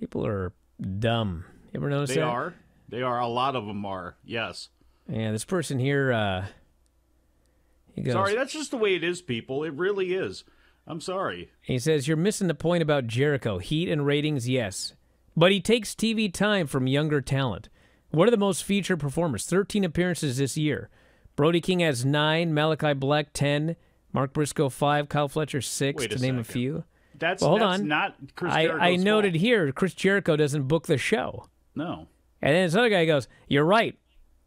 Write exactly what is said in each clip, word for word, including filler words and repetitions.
People are dumb. You ever notice they that? They are. They are. A lot of them are. Yes. Yeah, this person here, uh, he goes, sorry, that's just the way it is, people. It really is. I'm sorry. He says, you're missing the point about Jericho. Heat and ratings, yes. But he takes T V time from younger talent. What are the most featured performers? thirteen appearances this year. Brody King has nine, Malachi Black, ten, Mark Briscoe, five, Kyle Fletcher, six, Wait to a name second. a few. That's, well, hold that's on. not Chris Jericho's I, I noted fault. here, Chris Jericho doesn't book the show. No. And then this other guy goes, you're right.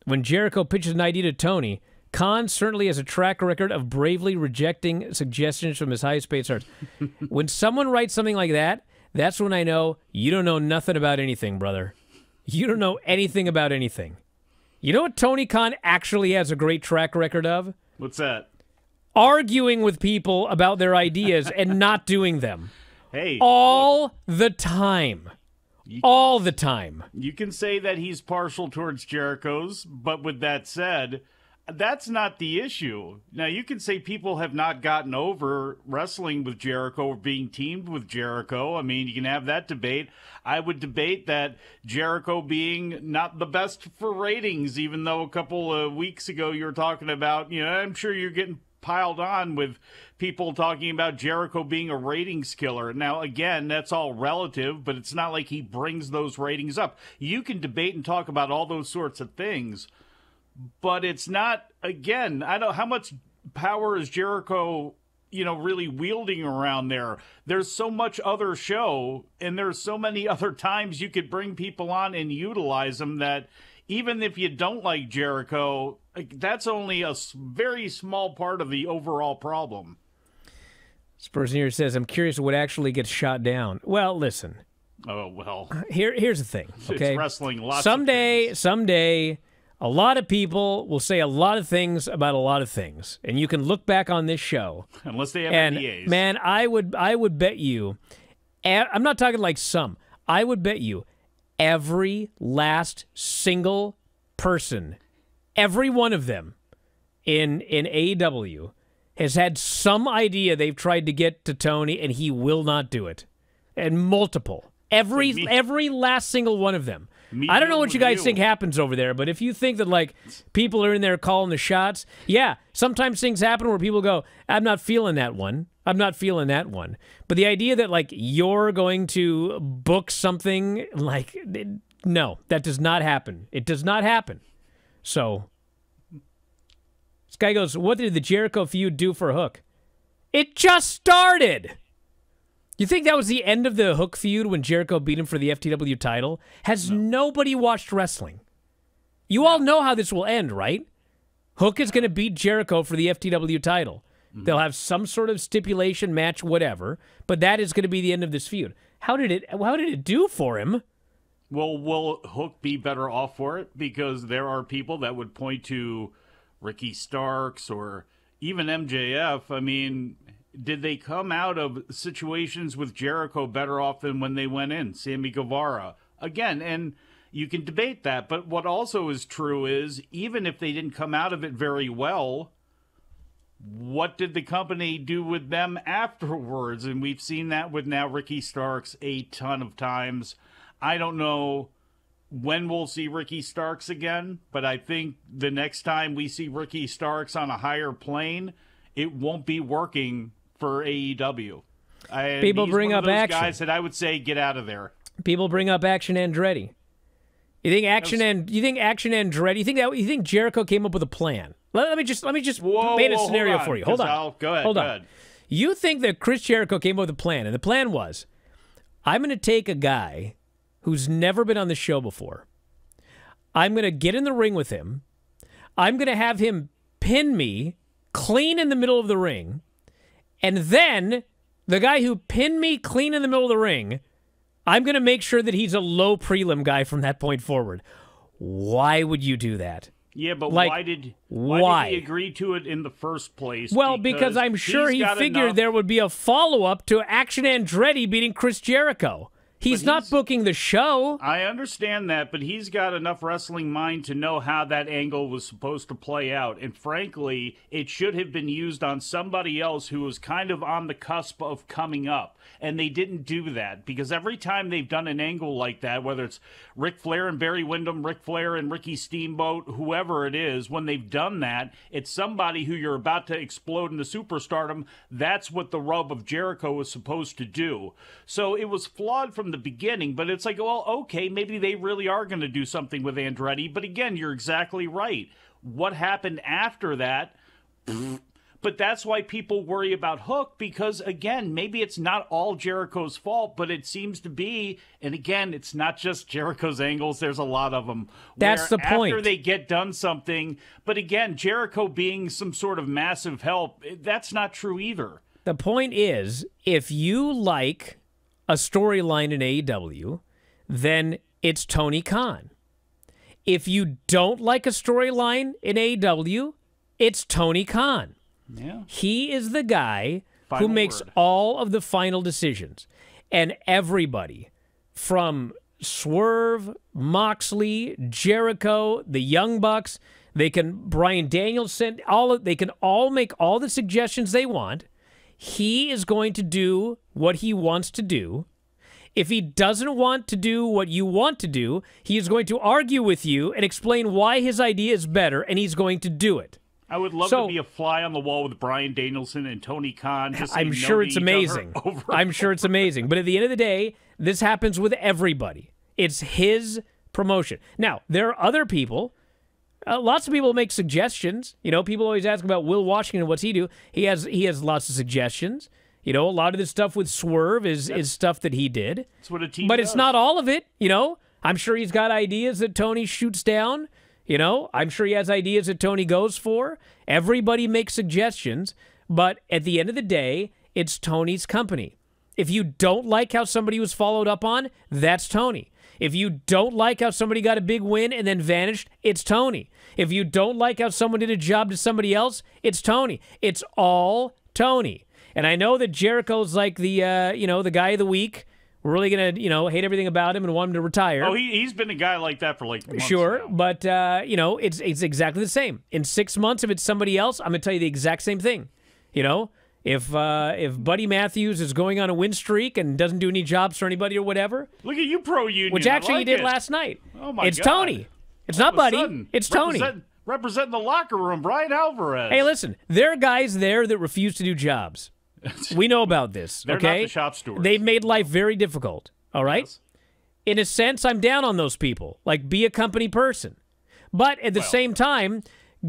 When Jericho pitches an idea to Tony, Khan certainly has a track record of bravely rejecting suggestions from his highest paid stars. When someone writes something like that, that's when I know you don't know nothing about anything, brother. You don't know anything about anything. You know what Tony Khan actually has a great track record of? What's that? Arguing with people about their ideas and not doing them. Hey. All look. the time. You, All the time. You can say that he's partial towards Jericho's, but with that said, that's not the issue. Now, you can say people have not gotten over wrestling with Jericho or being teamed with Jericho. I mean, you can have that debate. I would debate that Jericho being not the best for ratings, even though a couple of weeks ago you were talking about, you know, I'm sure you're getting piled on with people talking about Jericho being a ratings killer. Now, again, that's all relative, but it's not like he brings those ratings up. You can debate and talk about all those sorts of things, but it's not, again, I don't, how much power is Jericho, you know, really wielding around there? There's so much other show, and there's so many other times you could bring people on and utilize them that even if you don't like Jericho, that's only a very small part of the overall problem. This person here says, I'm curious what actually gets shot down. Well, listen. Oh, well. Here, here's the thing. Okay? It's wrestling lots someday, of someday, a lot of people will say a lot of things about a lot of things. And you can look back on this show. Unless they have and, N D As. Man, I would, I would bet you, I'm not talking like some, I would bet you every last single person, every one of them in in A E W has had some idea they've tried to get to Tony, and he will not do it. And multiple. Every like every last single one of them. Me I don't know what you guys you. think happens over there, but if you think that, like, people are in there calling the shots, yeah, sometimes things happen where people go, I'm not feeling that one. I'm not feeling that one. But the idea that, like, you're going to book something, like, no, that does not happen. It does not happen. So, this guy goes, what did the Jericho feud do for Hook? It just started! You think that was the end of the Hook feud when Jericho beat him for the F T W title? Has no. nobody watched wrestling? You all know how this will end, right? Hook is going to beat Jericho for the F T W title. Mm-hmm. They'll have some sort of stipulation match, whatever, but that is going to be the end of this feud. How did it, how did it do for him? Well, will Hook be better off for it? Because there are people that would point to Ricky Starks or even M J F. I mean, did they come out of situations with Jericho better off than when they went in? Sammy Guevara. Again, and you can debate that. But what also is true is even if they didn't come out of it very well, what did the company do with them afterwards? And we've seen that with now Ricky Starks a ton of times. I don't know when we'll see Ricky Starks again, but I think the next time we see Ricky Starks on a higher plane, it won't be working for A E W. I, People bring up Action. Guys that I would say get out of there. People bring up Action Andretti. You think Action and you think Action Andretti? You think that you think Jericho came up with a plan? Let, let me just let me just whoa, paint a whoa, scenario on, for you. Hold on. I'll, go ahead. Hold go on. Ahead. You think that Chris Jericho came up with a plan, and the plan was, I'm going to take a guy who's never been on the show before. I'm going to get in the ring with him. I'm going to have him pin me clean in the middle of the ring. And then the guy who pinned me clean in the middle of the ring, I'm going to make sure that he's a low prelim guy from that point forward. Why would you do that? Yeah, but like, why did why, why did he agree to it in the first place? Well, because, because I'm sure he figured enough. there would be a follow-up to Action Andretti beating Chris Jericho. He's, he's not booking the show. I understand that, but he's got enough wrestling mind to know how that angle was supposed to play out. And frankly, it should have been used on somebody else who was kind of on the cusp of coming up. And they didn't do that, because every time they've done an angle like that, whether it's Ric Flair and Barry Windham, Ric Flair and Ricky Steamboat, whoever it is, when they've done that, it's somebody who you're about to explode into superstardom. That's what the rub of Jericho was supposed to do. So it was flawed from the beginning, but it's like, well, okay, maybe they really are going to do something with Andretti. But again, you're exactly right. What happened after that? But that's why people worry about Hook, because again, maybe it's not all Jericho's fault, but it seems to be. And again, it's not just Jericho's angles. There's a lot of them. That's the point. After they get done something, but again, Jericho being some sort of massive help, that's not true either. The point is, if you like a storyline in A E W, then it's Tony Khan. If you don't like a storyline in A E W, it's Tony Khan. Yeah. He is the guy final who makes word. all of the final decisions. And everybody from Swerve, Moxley, Jericho, the Young Bucks, they can Bryan Danielson, all of, they can all make all the suggestions they want. He is going to do what he wants to do. If he doesn't want to do what you want to do, he is going to argue with you and explain why his idea is better, and he's going to do it. I would love so, to be a fly on the wall with Bryan Danielson and Tony Khan. Just I'm sure it's amazing. Over I'm sure it's amazing. But at the end of the day, this happens with everybody. It's his promotion. Now, there are other people. Uh, lots of people make suggestions. You know, people always ask about Will Washington. What's he do? He has he has lots of suggestions. You know, a lot of this stuff with Swerve is that's, is stuff that he did. That's what a team. But does. It's not all of it. You know, I'm sure he's got ideas that Tony shoots down. You know, I'm sure he has ideas that Tony goes for. Everybody makes suggestions, but at the end of the day, it's Tony's company. If you don't like how somebody was followed up on, that's Tony. If you don't like how somebody got a big win and then vanished, it's Tony. If you don't like how someone did a job to somebody else, it's Tony. It's all Tony. And I know that Jericho's like the, uh, you know, the guy of the week. We're really going to, you know, hate everything about him and want him to retire. Oh, he, he's been a guy like that for like months Sure, now. But, uh, you know, it's, it's exactly the same. In six months, if it's somebody else, I'm going to tell you the exact same thing. You know, if uh, if Buddy Matthews is going on a win streak and doesn't do any jobs for anybody or whatever. Look at you, pro-union. Which actually like he did it. last night. Oh, my it's God. It's Tony. It's All not Buddy. Sudden, it's Tony. Represent, representing the locker room, Brian Alvarez. Hey, listen, there are guys there that refuse to do jobs. We know about this, They're okay? Not the shop stewards. They've made life very difficult, all right? Yes. In a sense, I'm down on those people. Like, be a company person. But at the well, same time,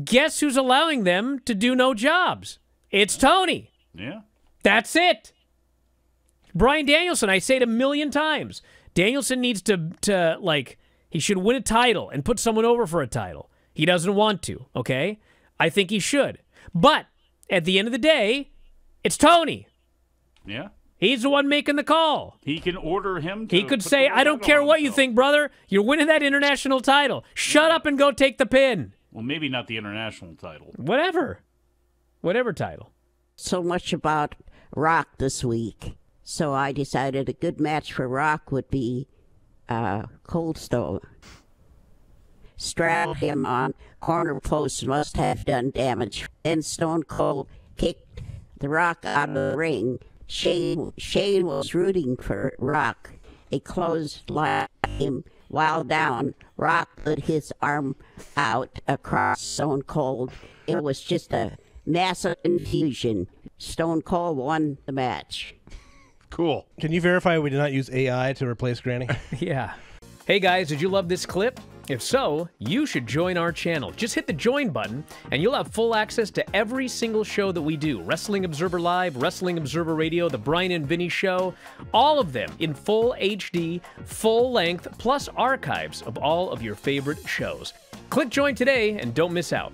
guess who's allowing them to do no jobs? It's yeah. Tony. Yeah. That's it. Bryan Danielson, I say it a million times. Danielson needs to, to, like, he should win a title and put someone over for a title. He doesn't want to, okay? I think he should. But at the end of the day, it's Tony. Yeah. He's the one making the call. He can order him to He could say, I don't care what you think, brother. You're winning that international title. Shut up and go take the pin. Well, maybe not the international title. Whatever. Whatever title. So much about Rock this week. So I decided a good match for Rock would be uh, Cold Stone. Strapped him on. Corner post must have done damage. Then Stone Cold kicked The Rock out of the ring. Shane, Shane was rooting for Rock. A clothesline him while down. Rock put his arm out across Stone Cold. It was just a massive confusion. Stone Cold won the match. Cool. Can you verify we did not use A I to replace Granny? Yeah. Hey guys, did you love this clip? If so, you should join our channel. Just hit the join button and you'll have full access to every single show that we do. Wrestling Observer Live, Wrestling Observer Radio, The Brian and Vinny Show, all of them in full H D, full length, plus archives of all of your favorite shows. Click join today and don't miss out.